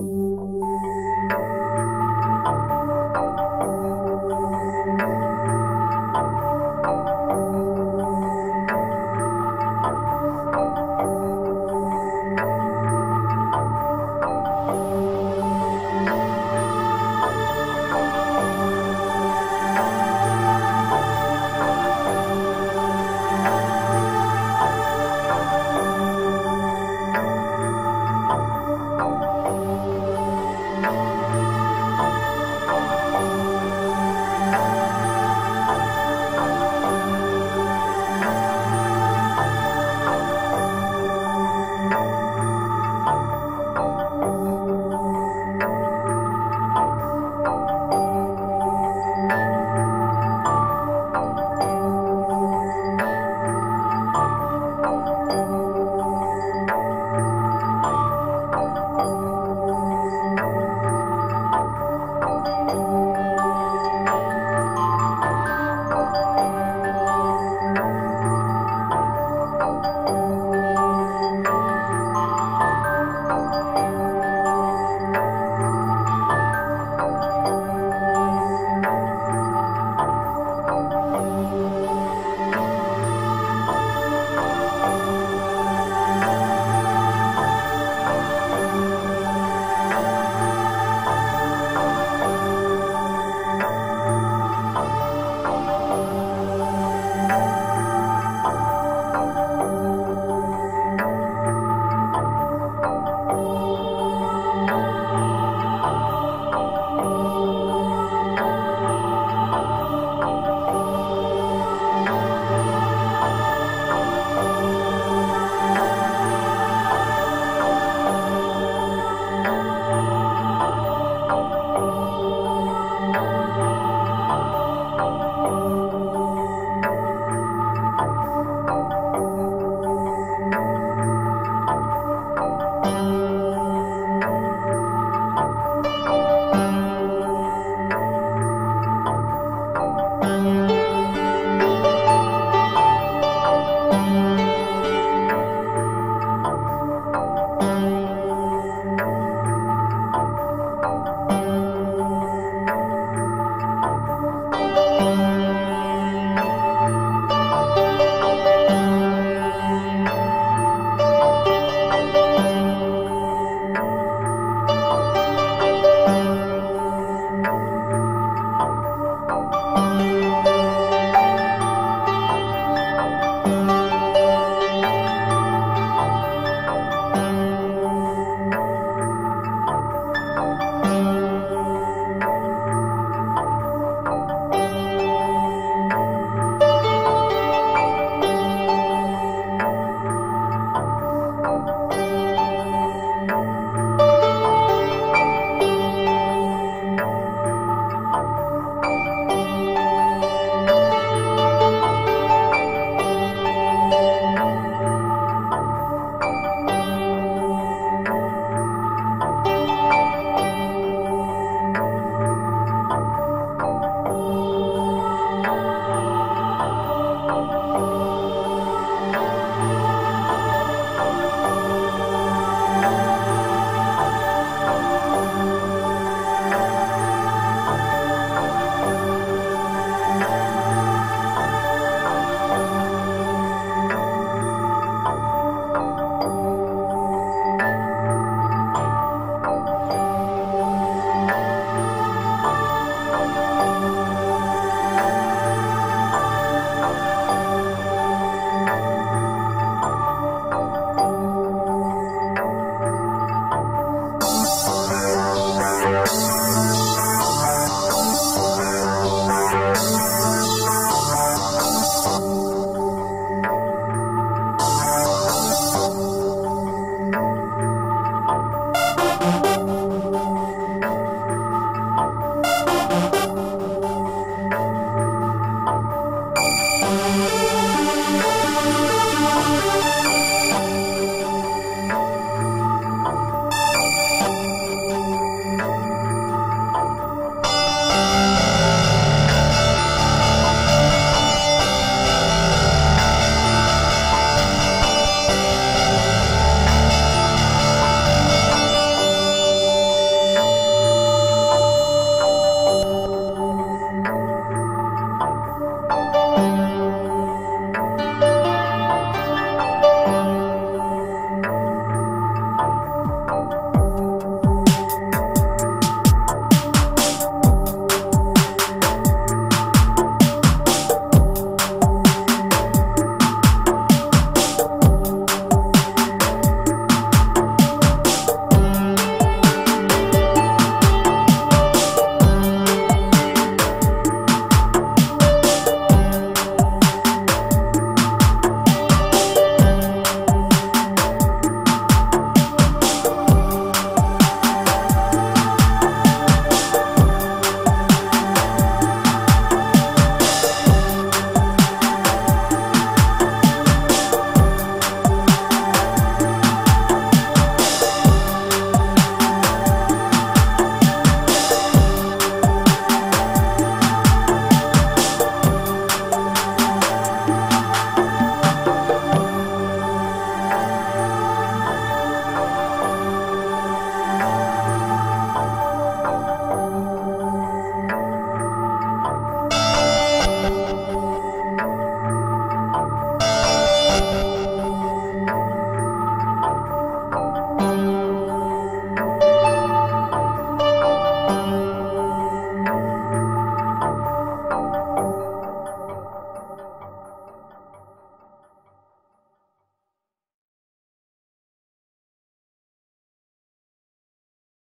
out.